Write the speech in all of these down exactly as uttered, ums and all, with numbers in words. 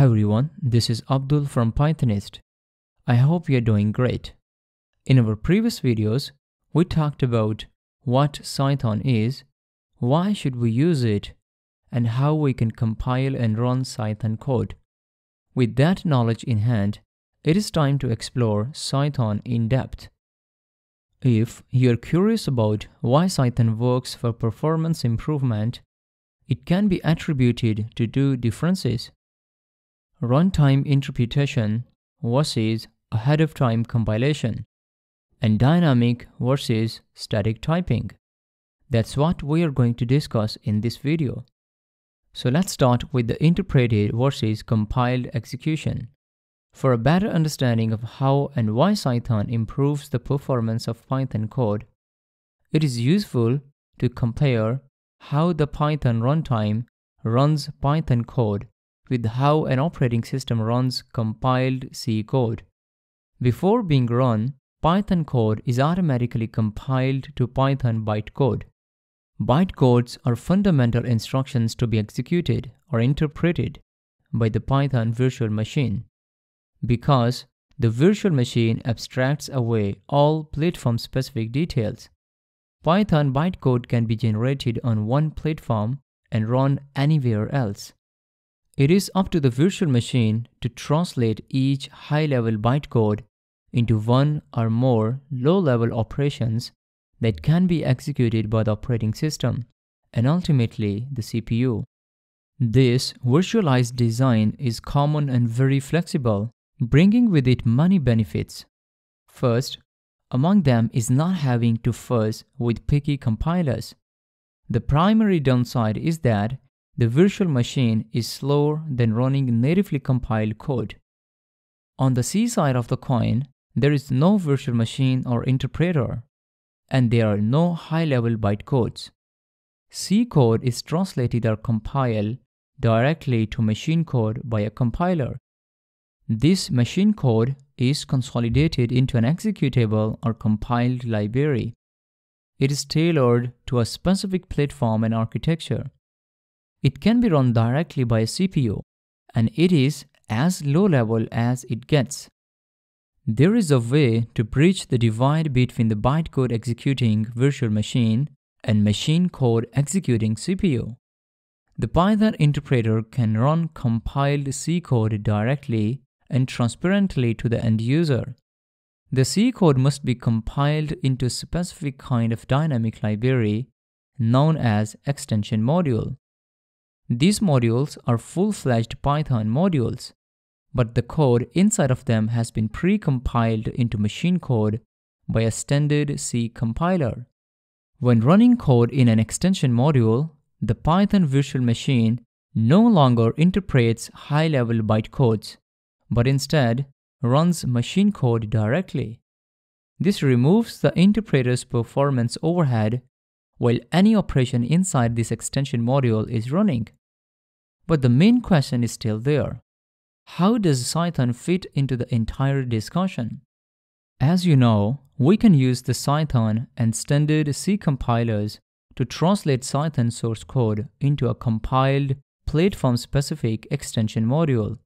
Hi everyone, this is Abdul from Pythonist. I hope you are doing great. In our previous videos, we talked about what Cython is, why should we use it, and how we can compile and run Cython code. With that knowledge in hand, it is time to explore Cython in depth. If you are curious about why Cython works for performance improvement, it can be attributed to two differences: runtime interpretation versus ahead of time compilation, and dynamic versus static typing. That's what we are going to discuss in this video. So let's start with the interpreted versus compiled execution. For a better understanding of how and why Cython improves the performance of Python code, it is useful to compare how the Python runtime runs Python code with how an operating system runs compiled C code. Before being run, Python code is automatically compiled to Python bytecode. Bytecodes are fundamental instructions to be executed or interpreted by the Python virtual machine. Because the virtual machine abstracts away all platform-specific details, Python bytecode can be generated on one platform and run anywhere else. It is up to the virtual machine to translate each high-level bytecode into one or more low-level operations that can be executed by the operating system and ultimately the C P U. This virtualized design is common and very flexible, bringing with it many benefits. First, among them is not having to fuss with picky compilers. The primary downside is that the virtual machine is slower than running natively compiled code. On the C side of the coin, there is no virtual machine or interpreter, and there are no high-level bytecodes. C code is translated or compiled directly to machine code by a compiler. This machine code is consolidated into an executable or compiled library. It is tailored to a specific platform and architecture. It can be run directly by a C P U, and it is as low-level as it gets. There is a way to bridge the divide between the bytecode executing virtual machine and machine code executing C P U. The Python interpreter can run compiled C code directly and transparently to the end user. The C code must be compiled into a specific kind of dynamic library known as extension module. These modules are full-fledged Python modules, but the code inside of them has been pre-compiled into machine code by a standard C compiler. When running code in an extension module, the Python virtual machine no longer interprets high-level bytecodes, but instead runs machine code directly. This removes the interpreter's performance overhead while any operation inside this extension module is running. But the main question is still there. How does Cython fit into the entire discussion? As you know, we can use the Cython and standard C compilers to translate Cython source code into a compiled, platform-specific extension module.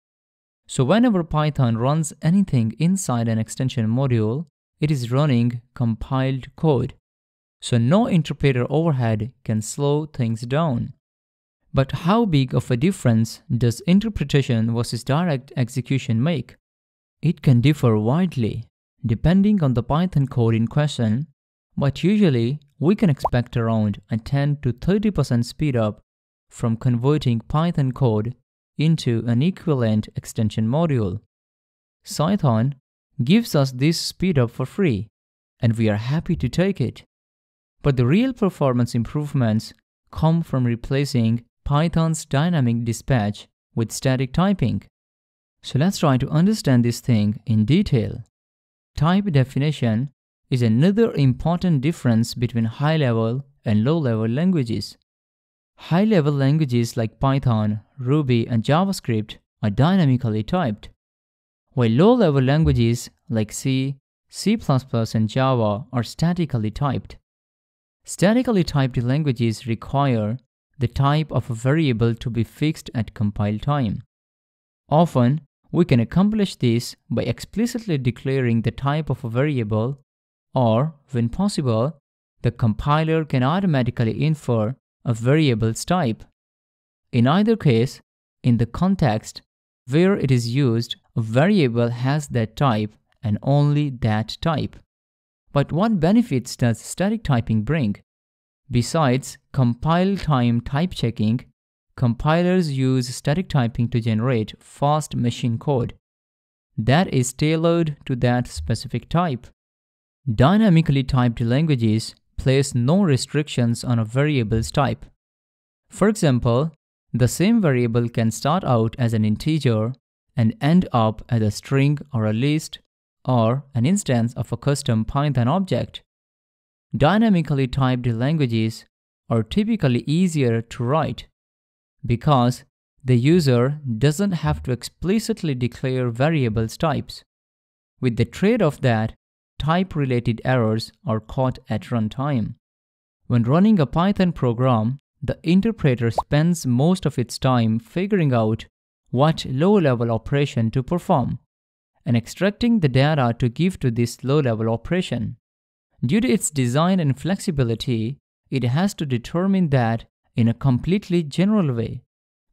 So whenever Python runs anything inside an extension module, it is running compiled code. So no interpreter overhead can slow things down. But how big of a difference does interpretation versus direct execution make? It can differ widely, depending on the Python code in question, but usually we can expect around a ten to thirty percent speed up from converting Python code into an equivalent extension module. Cython gives us this speed up for free, and we are happy to take it. But the real performance improvements come from replacing Python's dynamic dispatch with static typing. So let's try to understand this thing in detail. Type definition is another important difference between high-level and low-level languages. High-level languages like Python, Ruby, and JavaScript are dynamically typed, while low-level languages like C, C plus plus, and Java are statically typed. Statically typed languages require the type of a variable to be fixed at compile time. Often, we can accomplish this by explicitly declaring the type of a variable, or, when possible, the compiler can automatically infer a variable's type. In either case, in the context where it is used, a variable has that type and only that type. But what benefits does static typing bring? Besides compile time type checking, compilers use static typing to generate fast machine code that is tailored to that specific type. Dynamically typed languages place no restrictions on a variable's type. For example, the same variable can start out as an integer and end up as a string or a list or an instance of a custom Python object. Dynamically typed languages are typically easier to write because the user doesn't have to explicitly declare variables' types, with the trade-off that type-related errors are caught at runtime. When running a Python program, the interpreter spends most of its time figuring out what low-level operation to perform and extracting the data to give to this low-level operation. Due to its design and flexibility, it has to determine that in a completely general way,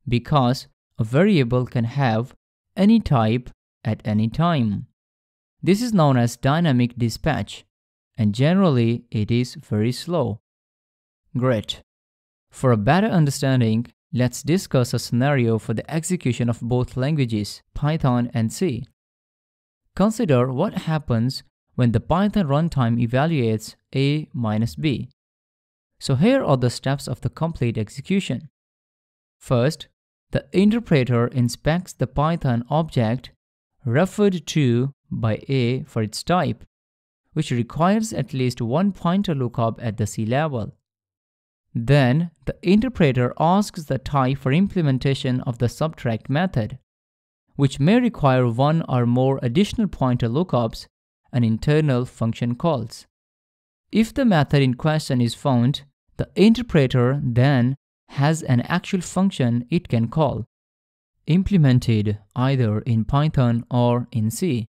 because a variable can have any type at any time. This is known as dynamic dispatch, and generally it is very slow. Great. For a better understanding, let's discuss a scenario for the execution of both languages, Python and C. Consider what happens when the Python runtime evaluates A minus B. So here are the steps of the complete execution. First, the interpreter inspects the Python object referred to by A for its type, which requires at least one pointer lookup at the C level. Then, the interpreter asks the type for implementation of the subtract method, which may require one or more additional pointer lookups and internal function calls. If the method in question is found, the interpreter then has an actual function it can call, implemented either in Python or in C.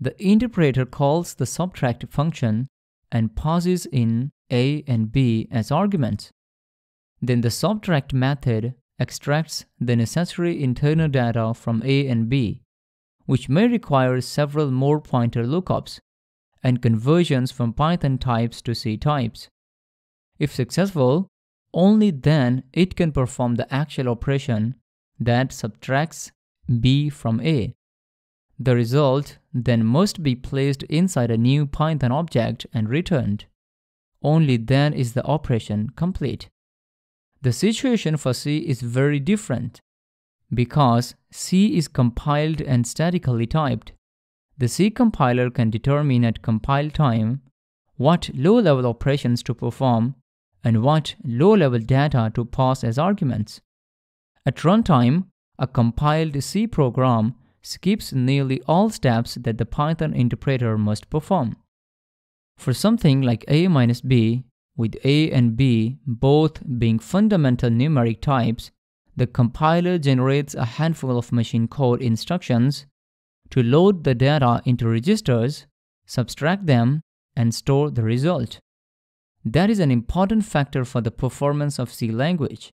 The interpreter calls the subtract function and passes in A and B as arguments. Then the subtract method extracts the necessary internal data from A and B, which may require several more pointer lookups and conversions from Python types to C types. If successful, only then it can perform the actual operation that subtracts B from A. The result then must be placed inside a new Python object and returned. Only then is the operation complete. The situation for C is very different. Because C is compiled and statically typed, the C compiler can determine at compile time what low-level operations to perform and what low-level data to pass as arguments. At runtime, a compiled C program skips nearly all steps that the Python interpreter must perform. For something like A minus B, with A and B both being fundamental numeric types, the compiler generates a handful of machine code instructions to load the data into registers, subtract them, and store the result. That is an important factor for the performance of C language.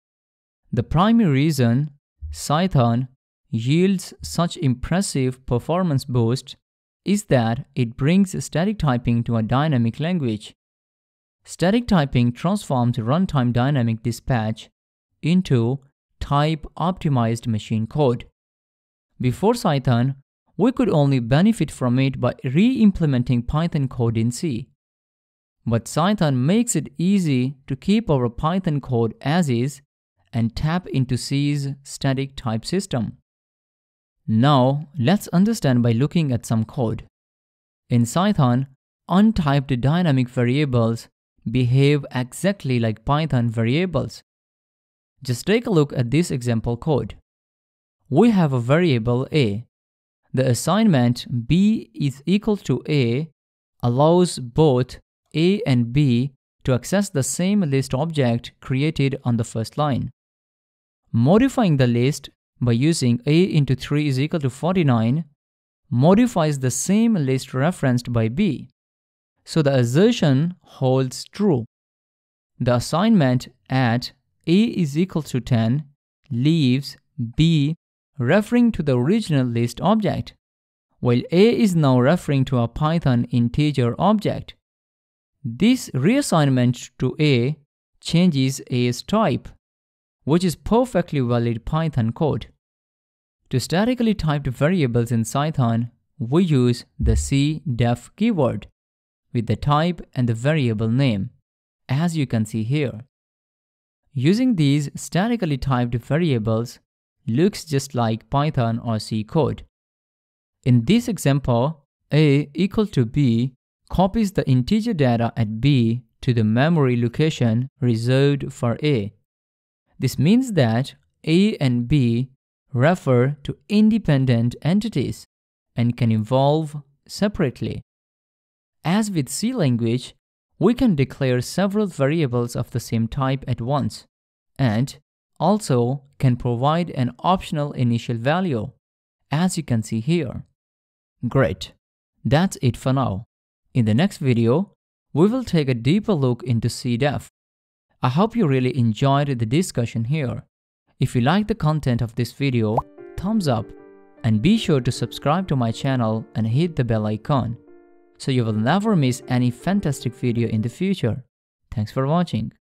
The primary reason Cython yields such impressive performance boost is that it brings static typing to a dynamic language. Static typing transforms runtime dynamic dispatch into type-optimized machine code. Before Cython, we could only benefit from it by re-implementing Python code in C. But Cython makes it easy to keep our Python code as is and tap into C's static type system. Now, let's understand by looking at some code. In Cython, untyped dynamic variables behave exactly like Python variables. Just take a look at this example code. We have a variable A. The assignment B is equal to A allows both A and B to access the same list object created on the first line. Modifying the list by using A into three is equal to forty-nine modifies the same list referenced by B. So the assertion holds true. The assignment at A is equal to ten leaves B referring to the original list object, while A is now referring to a Python integer object. This reassignment to A changes A's type, which is perfectly valid Python code. To statically type variables in Cython, we use the cdef keyword with the type and the variable name, as you can see here. Using these statically typed variables looks just like Python or C code. In this example, A equal to B copies the integer data at B to the memory location reserved for A. This means that A and B refer to independent entities and can evolve separately. As with C language, we can declare several variables of the same type at once and also can provide an optional initial value, as you can see here. Great, that's it for now. In the next video, we will take a deeper look into cdef. I hope you really enjoyed the discussion here. If you like the content of this video, thumbs up and be sure to subscribe to my channel and hit the bell icon so you will never miss any fantastic video in the future. Thanks for watching.